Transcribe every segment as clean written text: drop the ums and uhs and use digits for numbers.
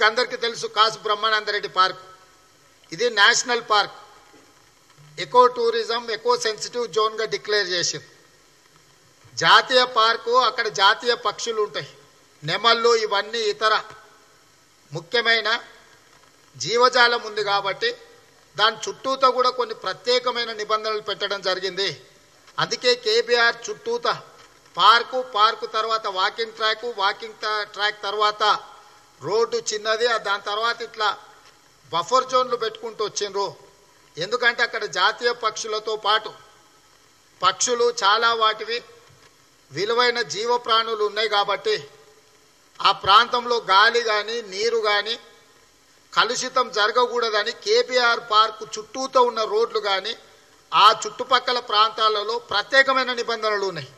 ब्रह्मानंद Reddy park इधे national park eco tourism eco sensitive zone का declare जातीय पार्क अक्कड़ जातीय पक्षुलु उंटाई नेमल्लु इवन्नी इतर मुख्यमैन जीवजालम उंदी काबट्टी दानि चुट्टूता कूडा कोन्नि प्रत्येकमैन निबंधनलु पेट्टडं जरिगिंदी। अंदुके केबीआर चुट्टूता पार्क पार्क तर्वात वाकिंग ट्रैक तर्वात रोड्डु चिन्नदी दानि तर्वात इट्ला बफर जोन्लु पेट्टुकुंटू वच्चिंड्रु। ఎందుకంటే అక్కడ జాతీయ పక్షులతో పాటు పక్షులు చాలా వాటివి విలువైన జీవ ప్రాణులు ఉన్నాయి కాబట్టి ఆ ప్రాంతంలో గాలి గాని నీరు గాని కలుషితం జరగకూడదని కేబీఆర్ పార్క్ చుట్టూతో ఉన్న రోడ్లు గాని ఆ చుట్టుపక్కల ప్రాంతాలలో ప్రత్యేకమైన నిబంధనలు ఉన్నాయి।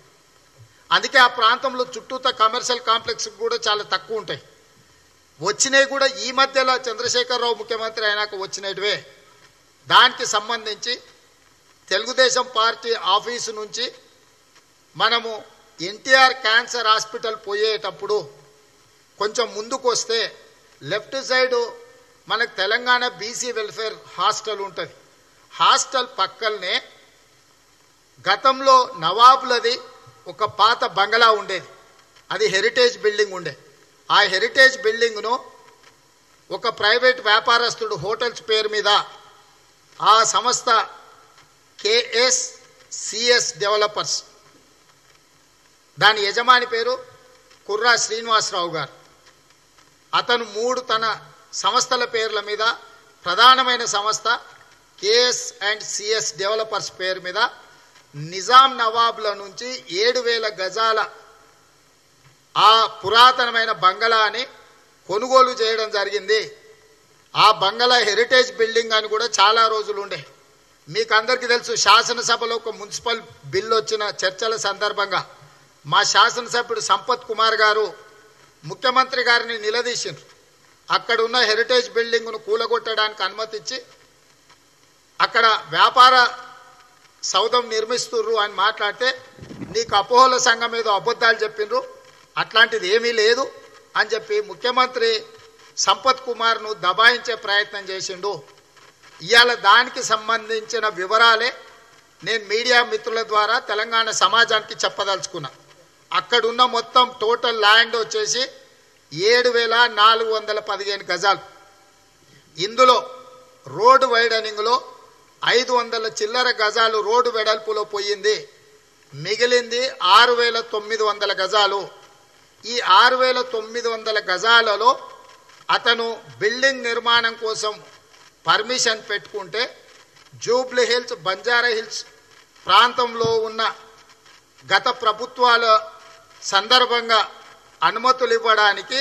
అందుకే ఆ ప్రాంతంలో చుట్టూతో కమర్షియల్ కాంప్లెక్స్ కూడా చాలా తక్కువ ఉంటాయి। వచ్చినే కూడా ఈ మధ్యలో చంద్రశేఖర్ రావు ముఖ్యమంత్రి అయినాక వచ్చినటివే। దానికి సంబంధించి తెలుగుదేశం పార్టీ ఆఫీసు నుంచి మనము ఎన్టీఆర్ క్యాన్సర్ హాస్పిటల్ పోయేటప్పుడు కొంచెం ముందుకు వస్తే లెఫ్ట్ సైడ్ మనకు తెలంగాణ బీసీ వెల్ఫేర్ హాస్టల్ ఉంటుంది। హాస్టల్ పక్కనే గతంలో నవాబులది ఒక పాత బంగళా ఉండేది। అది హెరిటేజ్ బిల్డింగ్ ఉండే। ఆ హెరిటేజ్ బిల్డింగ్ ను ఒక ప్రైవేట్ వ్యాపారస్తుడు హోటల్స్ పేరు మీద ఆ సంస్థ KSCS డెవలపర్స్ దాని యజమాని పేరు కుర్రా శ్రీనివాసరావు గారు। అతను మూడు తన సంస్థల పేర్ల మీద ప్రధానమైన సంస్థ KSCS డెవలపర్స్ పేరు మీద నిజాం నవాబుల నుంచి 7000 గజాల ఆ పురాతనమైన బంగళాని కొనుగోలు చేయడం జరిగింది। ఆ బంగళా హెరిటేజ్ బిల్డింగ్ అని కూడా చాలా రోజులు ఉండే। మీకు అందరికీ తెలుసు శాసనసభలో ఒక మున్సిపల్ బిల్ వచ్చిన చర్చల సందర్భంగా మా శాసనసభ్యుడు సంపత్ కుమార్ గారు ముఖ్యమంత్రి గారిని నిలదీశారు। అక్కడ ఉన్న హెరిటేజ్ బిల్డింగ్ ను కూలగొట్టడానికి అనుమతించి అక్కడ వ్యాపార సౌధం నిర్మిస్తున్నారు అని మాట్లాడితే నీకు అపోహల సంఘం ఏదో అబద్ధాలు చెప్పిండ్రు అట్లాంటిది ఏమీ లేదు అని చెప్పి ముఖ్యమంత్రి సంపత్ కుమార్ ను దబాయించే ప్రయత్నం చేసిండు। ఇయాల దానికి సంబంధించిన వివరాలే నేను మీడియా మిత్రుల ద్వారా తెలంగాణ సమాజానికి చెప్పదలుచుకున్నా। అక్కడ ఉన్న మొత్తం టోటల్ ల్యాండ్ వచ్చేసి 7415 గజాలు। ఇందులో రోడ్ వైడనింగ్ లో 500 చిల్లర గజాలు రోడ్ వెడల్పులో పోయింది। మిగిలింది 6900 గజాలు। ఈ 6900 గజాలలో అతను బిల్డింగ్ నిర్మాణం కోసం పర్మిషన్ పెట్టుకుంటే జూబ్లీ హిల్స్ బంజారా హిల్స్ ప్రాంతంలో ఉన్న గత ప్రభుత్వాల సందర్భంగా అనుమతులు ఇవ్వడానికి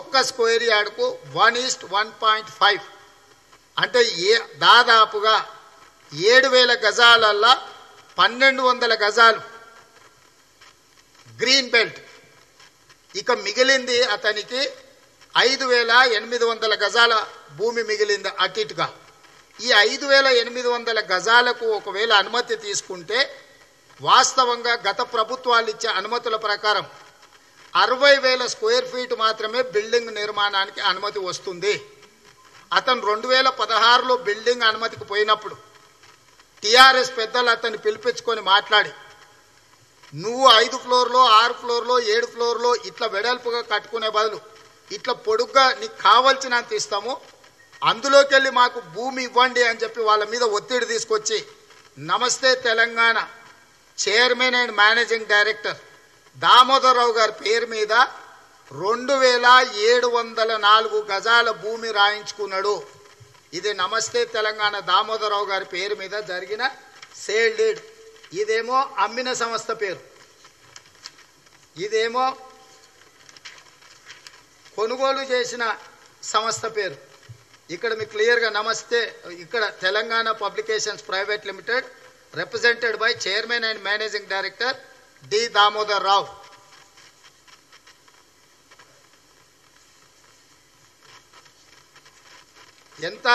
ఒక్క స్క్వేర్ యార్డ్కు 1:1.5 అంటే దాదాపుగా 7000 గజాలల్లో 1200 గజాలు గ్రీన్ బెల్ట్। ఇక మిగిలింది అతనికి 5800 గజాల భూమి మిగిలింది అటు ఇటుగా। ఈ 5800 గజాలకు ఒకవేళ అనుమతి తీసుకుంటే వాస్తవంగా గత ప్రభుత్వాలు ఇచ్చే అనుమతుల ప్రకారం 60000 స్క్వేర్ ఫీట్ మాత్రమే బిల్డింగ్ నిర్మాణానికి అనుమతి వస్తుంది। అతను 2016లో బిల్డింగ్ అనుమతికి పోయినప్పుడు టీఆర్ఎస్ పెద్దలు అతన్ని పిలిపించుకొని మాట్లాడి నువ్వు 5 ఫ్లోర్లో 6 ఫ్లోర్లో 7 ఫ్లోర్లో ఇట్లా వెడల్పుగా కట్టుకునే బదులు ఇట్లా పొడుగ్గా నీకు కావాల్సినంత ఇస్తాము అందులోకి వెళ్ళి మాకు భూమి ఇవ్వండి అని చెప్పి వాళ్ళ మీద ఒత్తిడి తీసుకొచ్చి Namaste Telangana chairman and managing director Damodararao గారి పేరు మీద 2704 గజాల భూమి రాయించుకున్నాడు। ఇది నమస్తే తెలంగాణ దామోదరరావు గారి పేరు మీద జరిగిన సేల్ డీడ్। ఇదేమో అమ్మిన సంస్థ పేరు, ఇదేమో కొనుగోలు చేసిన సంస్థ పేరు। ఇక్కడ మీకు క్లియర్గా నమస్తే ఇక్కడ Telangana publications private limited represented by chairman and managing director D Damodar Rao. ఎంత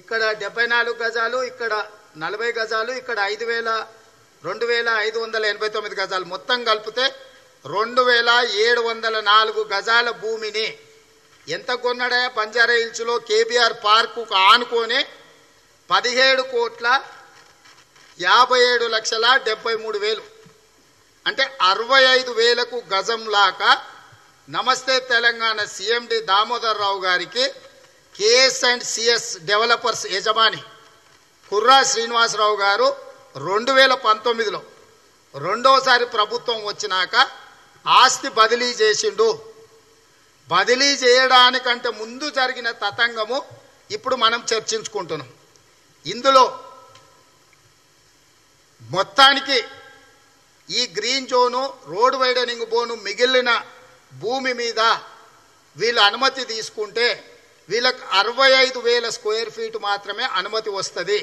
ఇక్కడ 74 గజాలు, ఇక్కడ 40 గజాలు, ఇక్కడ 2589 గజాలు, మొత్తం కలిపితే 2704 గజాల భూమిని ఎంత కొన్నాడయ్యా బంజారా హిల్స్ లో కేబీఆర్ పార్క్ కు ఆనుకొని 17,57,73,000 అంటే 65,000కు గజం లాక నమస్తే తెలంగాణ సీఎండి దామోదర్ రావు గారికి కేఎస్ అండ్ సిఎస్ డెవలపర్స్ యజమాని కుర్రా శ్రీనివాసరావు గారు 2019లో రెండోసారి ప్రభుత్వం వచ్చినాక ఆస్తి బదిలీ చేసిండు. బదిలీ చేయడానికంటే ముందు జరిగిన తతంగము ఇప్పుడు మనం చర్చించుకుంటున్నాం. ఇందులో మొత్తానికి ఈ గ్రీన్ జోను రోడ్ వైడనింగ్ బోను మిగిలిన భూమి మీద వీళ్ళు అనుమతి తీసుకుంటే వీళ్ళకి 65,000 స్క్వేర్ ఫీట్ మాత్రమే అనుమతి వస్తుంది.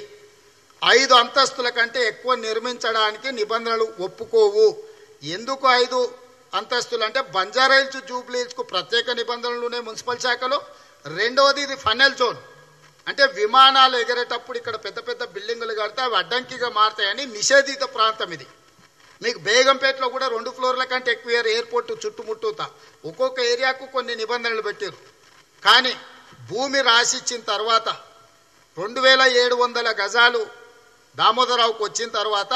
5 అంతస్తుల కంటే ఎక్కువ నిర్మించడానికి నిబంధనలు ఒప్పుకోవు. ఎందుకు 5 అంతస్తులు అంటే బంజారా హిల్స్ జూబ్లీ హిల్స్కు ప్రత్యేక నిబంధనలు ఉన్నాయి మున్సిపల్ శాఖలో. రెండవది ఇది ఫనల్ జోన్ అంటే విమానాలు ఎగరేటప్పుడు ఇక్కడ పెద్ద పెద్ద బిల్డింగులు కడితే అవి అడ్డంకిగా మారుతాయని నిషేధిత ప్రాంతం ఇది. మీకు బేగంపేటలో కూడా 2 ఫ్లోర్ల కంటే ఎక్కువ ఎయిర్పోర్ట్ చుట్టుముట్టుతా ఒక్కొక్క ఏరియాకు కొన్ని నిబంధనలు పెట్టారు. కానీ భూమి రాసిచ్చిన తర్వాత 2,700 గజాలు దామోదరరావుకు వచ్చిన తర్వాత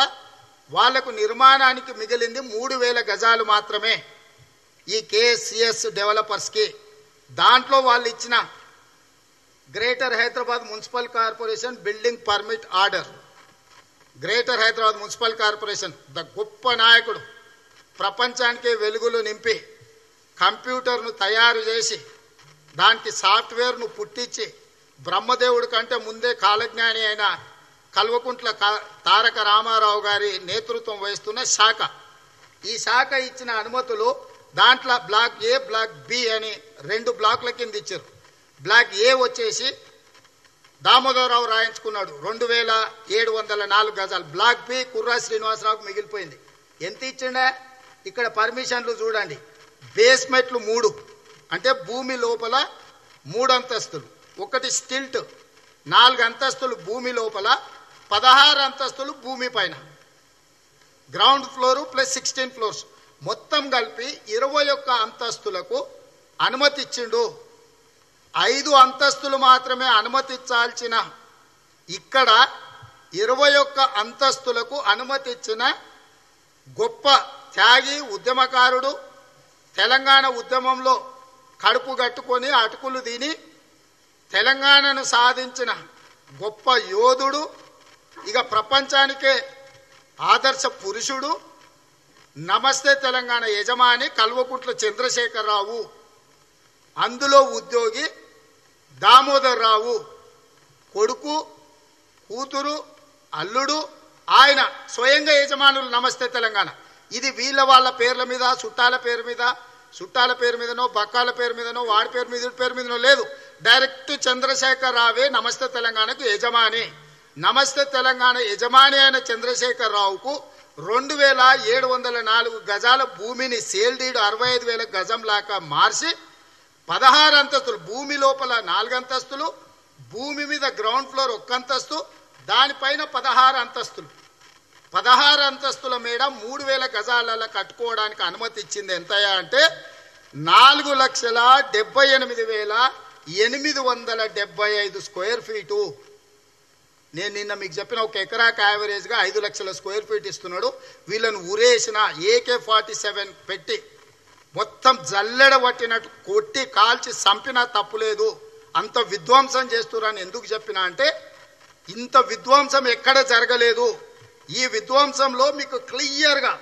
వాళ్లకు నిర్మాణానికి మిగిలింది 3,000 గజాలు మాత్రమే ఈ కేఎస్సిఎస్ డెవలపర్స్కి. దాంట్లో వాళ్ళు ఇచ్చిన greater Hyderabad municipal corporation building permit order, greater Hyderabad municipal corporation ద గొప్ప నాయకుడు ప్రపంచానికి వెలుగులు నింపి కంప్యూటర్ను తయారు చేసి దానికి సాఫ్ట్వేర్ను పుట్టించి బ్రహ్మదేవుడి కంటే ముందే కాలజ్ఞాని అయిన కల్వకుంట్ల తారక రామారావు గారి నేతృత్వం వహిస్తున్న శాఖ. ఈ శాఖ ఇచ్చిన అనుమతులు దాంట్లో బ్లాక్ ఏ బ్లాక్ బి అని 2 బ్లాక్ల కింద ఇచ్చారు. బ్లాక్ ఏ వచ్చేసి దామోదరరావు రాయించుకున్నాడు 2,704 గజాలు. బ్లాక్ బి కుర్రా శ్రీనివాసరావుకు మిగిలిపోయింది. ఎంత ఇచ్చిండే ఇక్కడ పర్మిషన్లు చూడండి, బేస్మెంట్లు 3 అంటే భూమి లోపల 3 అంతస్తులు, 1 స్టిల్ట్, 4 అంతస్తులు భూమి లోపల, 16 అంతస్తులు భూమి పైన, గ్రౌండ్ ఫ్లోరు ప్లస్ 16 ఫ్లోర్స్, మొత్తం కలిపి 21 అంతస్తులకు అనుమతి ఇచ్చిండు. 5 అంతస్తులు మాత్రమే అనుమతించాల్సిన ఇక్కడ 21 అంతస్తులకు అనుమతి ఇచ్చిన గొప్ప త్యాగి ఉద్యమకారుడు, తెలంగాణ ఉద్యమంలో కడుపు కట్టుకొని అటుకులు తిని తెలంగాణను సాధించిన గొప్ప యోధుడు, ఇక ప్రపంచానికే ఆదర్శ పురుషుడు, నమస్తే తెలంగాణ యజమాని కల్వకుంట్ల చంద్రశేఖరరావు, అందులో ఉద్యోగి దామోదరరావు కొడుకు, కూతురు, అల్లుడు, ఆయన స్వయంగా యజమానులు నమస్తే తెలంగాణ. ఇది వీళ్ళ వాళ్ళ పేర్ల మీద, చుట్టాల పేరు మీద, చుట్టాల పేరు మీదనో, బక్కాల పేరు మీదనో, వాడి పేరు మీద, పేరు మీదనో లేదు. డైరెక్ట్ చంద్రశేఖరరావే నమస్తే తెలంగాణకు యజమాని. నమస్తే తెలంగాణ యజమాని అయిన చంద్రశేఖరరావుకు 2,704 గజాల భూమిని సేల్ డీడ్ 65,000 గజం లాగా మార్చి 16 అంతస్తులు భూమి లోపల 4 అంతస్తులు, భూమి మీద గ్రౌండ్ ఫ్లోర్ 1 అంతస్తు, దానిపైన 16 అంతస్తులు, 16 అంతస్తుల మేడ 3,000 గజాలలో కట్టుకోవడానికి అనుమతి ఇచ్చింది. ఎంతయా అంటే 4,78,875 స్క్వేర్ ఫీటు. నేను నిన్న మీకు చెప్పిన ఒక ఎకరాకి యావరేజ్గా 5,00,000 స్క్వేర్ ఫీట్ ఇస్తున్నాడు. వీళ్ళను ఊరేసిన AK-47 పెట్టి మొత్తం జల్లెడ పట్టినట్టు కొట్టి కాల్చి చంపినా తప్పులేదు, అంత విధ్వంసం చేస్తున్నారని ఎందుకు చెప్పినా అంటే ఇంత విధ్వంసం ఎక్కడ జరగలేదు. ఈ విధ్వంసంలో మీకు క్లియర్గా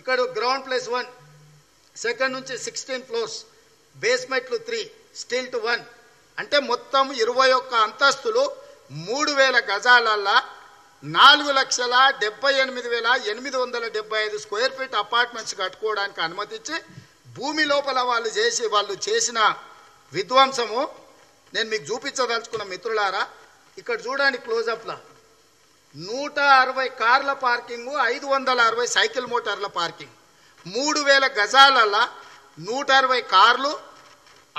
ఇక్కడ గ్రౌండ్ ప్లస్ 1, సెకండ్ నుంచి 16 ఫ్లోర్స్, బేస్మెంట్లు 3, స్టిల్ట్ 1 అంటే మొత్తం 21 అంతస్తులు 3,000 గజాలల్లా 4,78,875 స్క్వేర్ ఫీట్ అపార్ట్మెంట్స్ కట్టుకోవడానికి అనుమతించి భూమి లోపల వాళ్ళు చేసిన విధ్వంసము నేను మీకు చూపించదలుచుకున్న మిత్రులారా. ఇక్కడ చూడండి క్లోజప్లా 160 కార్ల పార్కింగు, 560 సైకిల్ మోటార్ల పార్కింగ్, 3,000 గజాలలో 160 కార్లు,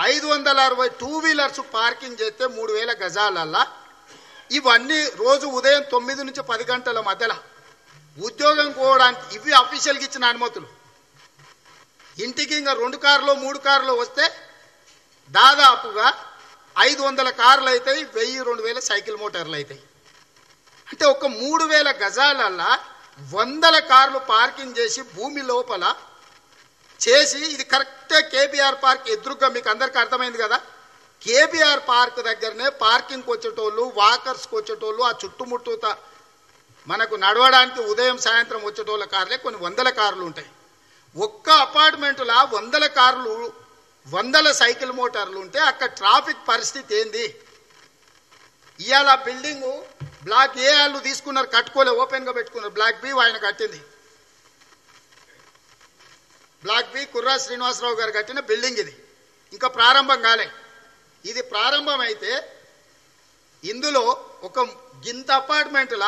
560 2 వీలర్స్ పార్కింగ్ చేస్తే 3,000 గజాలలో. ఇవన్నీ రోజు ఉదయం 9 నుంచి 10 గంటల మధ్యలో ఉద్యోగం పోవడానికి ఇవి అఫీషియల్గా ఇచ్చిన అనుమతులు. ఇంటికి ఇంకా 2 కార్లో 3 కార్లో వస్తే దాదాపుగా 500 కార్లు అయితాయి, 1000 2000 సైకిల్ మోటార్లు అయితాయి. అంటే ఒక 3000 గజాలల్ల 100 కార్లు పార్కింగ్ చేసి భూమి లోపల చేసి, ఇది కరెక్టే కేబీఆర్ పార్క్ ఎదురుగా, మీకు అందరికీ అర్థమైంది కదా. కేబీఆర్ పార్క్ దగ్గరనే పార్కింగ్కి వచ్చేటోళ్ళు, వాకర్స్కి వచ్చేటోళ్ళు, ఆ చుట్టుముట్టుత మనకు నడవడానికి ఉదయం సాయంత్రం వచ్చేటోళ్ళ కార్లే కొన్ని 100 కార్లు ఉంటాయి. ఒక్క అపార్ట్మెంటులా 100 కార్లు 100 సైకిల్ మోటార్లు ఉంటే అక్కడ ట్రాఫిక్ పరిస్థితి ఏంది? ఇవాళ బిల్డింగు బ్లాక్ ఏ వాళ్ళు తీసుకున్నారు, కట్టుకోలే, ఓపెన్గా పెట్టుకున్నారు. బ్లాక్ బి ఆయన కట్టింది, బ్లాక్ బి కుర్రా శ్రీనివాసరావు గారు కట్టిన బిల్డింగ్ ఇది, ఇంకా ప్రారంభం కాలే. ఇది ప్రారంభమైతే ఇందులో ఒక గింత అపార్ట్మెంట్ల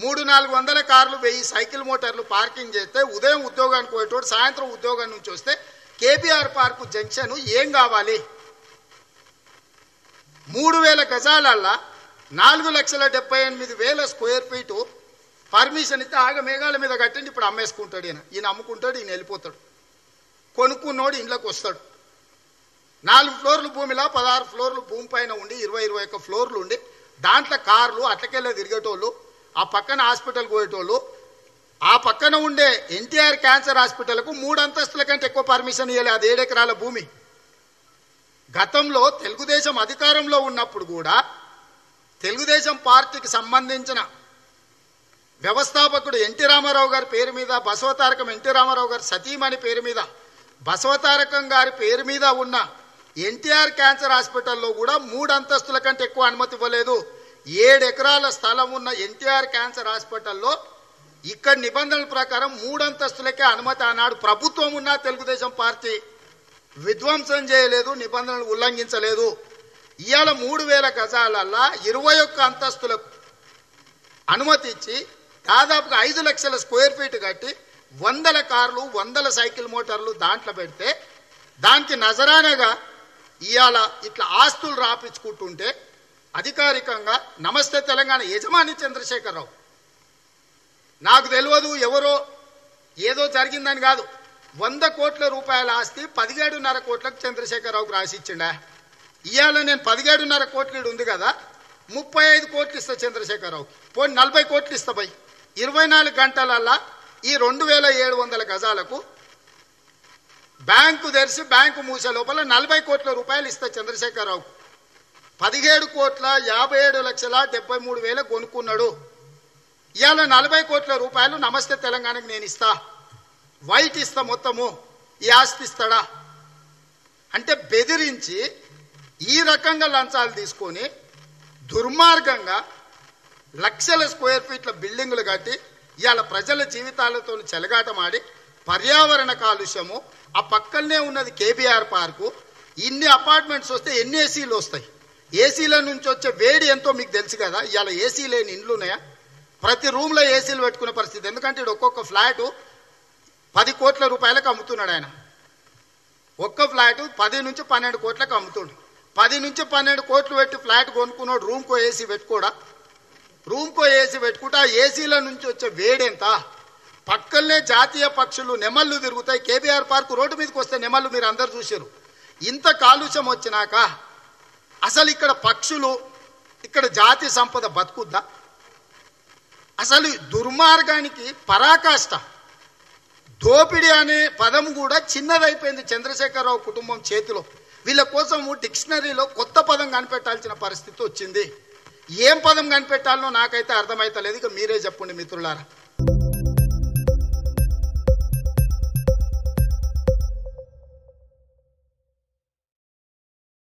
300-400 కార్లు, 1000 సైకిల్ మోటార్లు పార్కింగ్ చేస్తే, ఉదయం ఉద్యోగానికి పోయేటోడు సాయంత్రం ఉద్యోగం నుంచి వస్తే కేబీఆర్ పార్కు జంక్షన్ ఏం కావాలి? 3000 గజాలల్లా 4,78,000 స్క్వేర్ ఫీటు పర్మిషన్ ఇస్తే ఆగ మేఘాల మీద కట్టండి. ఇప్పుడు అమ్మేసుకుంటాడు ఈయన, అమ్ముకుంటాడు, ఈయన వెళ్ళిపోతాడు, కొనుక్కున్నోడు ఇంట్లోకి వస్తాడు. 4 ఫ్లోర్లు భూమిలా 16 ఫ్లోర్లు భూమి పైన ఉండి 20-21 ఫ్లోర్లు ఉండి దాంట్లో కార్లు అట్లకెళ్ళ తిరిగేటోళ్ళు, ఆ పక్కన హాస్పిటల్కి పోయేటోళ్ళు, ఆ పక్కన ఉండే ఎన్టీఆర్ క్యాన్సర్ హాస్పిటల్కు 3 అంతస్తుల కంటే ఎక్కువ పర్మిషన్ ఇవ్వలే. అది 7 ఎకరాల భూమి. గతంలో తెలుగుదేశం అధికారంలో ఉన్నప్పుడు కూడా తెలుగుదేశం పార్టీకి సంబంధించిన వ్యవస్థాపకుడు ఎన్టీ రామారావు గారి పేరు మీద, బసవతారకం ఎన్టీ రామారావు గారి సతీమణి పేరు మీద, బసవతారకం గారి పేరు మీద ఉన్న ఎన్టీఆర్ క్యాన్సర్ హాస్పిటల్లో కూడా 3 అంతస్తుల కంటే ఎక్కువ అనుమతి ఇవ్వలేదు. 7 ఎకరాల స్థలం ఉన్న ఎన్టీఆర్ క్యాన్సర్ హాస్పిటల్లో ఇక్కడ నిబంధనల ప్రకారం 3 అంతస్తులకే అనుమతి అన్నాడు. ప్రభుత్వం ఉన్న తెలుగుదేశం పార్టీ విధ్వంసం చేయలేదు, నిబంధనలు ఉల్లంఘించలేదు. ఇవాళ 3000 గజాలల్లా 21 అంతస్తులకు అనుమతి ఇచ్చి దాదాపుగా 5 లక్షల స్క్వేర్ ఫీట్ కట్టి 100 కార్లు 100 సైకిల్ మోటార్లు దాంట్లో పెడితే, దానికి నజరానగా ఇవాళ ఇట్లా ఆస్తులు రాపించుకుంటుంటే, అధికారికంగా నమస్తే తెలంగాణ యజమాని చంద్రశేఖరరావు, నాకు తెలియదు ఎవరో ఏదో జరిగిందని కాదు, 100 కోట్ల రూపాయల ఆస్తి 17.5 కోట్లకు చంద్రశేఖరరావుకు రాసిచ్చిండా. ఇవాళ నేను 17.5 కోట్లు ఉంది కదా, 35 కోట్లు ఇస్తా చంద్రశేఖరరావుకి, పోనీ 40 కోట్లు ఇస్తా. 24 గంటలల్లా ఈ 2,700 గజాలకు బ్యాంకు తెరిచి బ్యాంకు మూసే లోపల 40 కోట్ల రూపాయలు ఇస్తా చంద్రశేఖరరావుకు. 17,57,73,000 కొనుక్కున్నాడు. ఇవాళ 40 కోట్ల రూపాయలు నమస్తే తెలంగాణకు నేను ఇస్తా, వైట్ ఇస్తా, మొత్తము ఈ ఆస్తి ఇస్తాడా అంటే బెదిరించి ఈ రకంగా లంచాలు తీసుకొని దుర్మార్గంగా లక్షల స్క్వేర్ ఫీట్ల బిల్డింగులు కట్టి ఇవాళ ప్రజల జీవితాలతో చెలగాటమాడి పర్యావరణ కాలుష్యము. ఆ పక్కనే ఉన్నది కేబీఆర్ పార్కు. ఇన్ని అపార్ట్మెంట్స్ వస్తే ఎన్ని ఏసీలు వస్తాయి? ఏసీల నుంచి వచ్చే వేడి ఎంతో మీకు తెలుసు కదా. ఇవాళ ఏసీ లేని ఇండ్లు ఉన్నాయా? ప్రతి రూమ్లో ఏసీలు పెట్టుకునే పరిస్థితి. ఎందుకంటే ఇక్కడ ఒక్కొక్క ఫ్లాటు 10 కోట్ల రూపాయలకు అమ్ముతున్నాడు ఆయన. ఒక్క ఫ్లాటు 10 నుంచి 12 కోట్లకు అమ్ముతుండు. 10 నుంచి 12 కోట్లు పెట్టి ఫ్లాట్ కొనుక్కున్నాడు. రూమ్కో ఏసీ పెట్టుకోడా? రూమ్కో ఏసీ పెట్టుకుంటే ఆ ఏసీల నుంచి వచ్చే వేడెంత? పక్కనే జాతీయ పక్షులు నెమళ్ళు తిరుగుతాయి. కేబీఆర్ పార్కు రోడ్డు మీదకి వస్తే నెమళ్ళు మీరు అందరు చూశారు. ఇంత కాలుష్యం వచ్చినాక అసలు ఇక్కడ పక్షులు, ఇక్కడ జాతి సంపద బతుకుద్దా? అసలు దుర్మార్గానికి పరాకాష్ట. దోపిడీ అనే పదం కూడా చిన్నదైపోయింది చంద్రశేఖరరావు కుటుంబం చేతిలో. వీళ్ళ కోసం డిక్షనరీలో కొత్త పదం కనిపెట్టాల్సిన పరిస్థితి వచ్చింది. ఏం పదం కనిపెట్టాలనో నాకైతే అర్థమైతలేదు. ఇక మీరే చెప్పండి మిత్రులారా.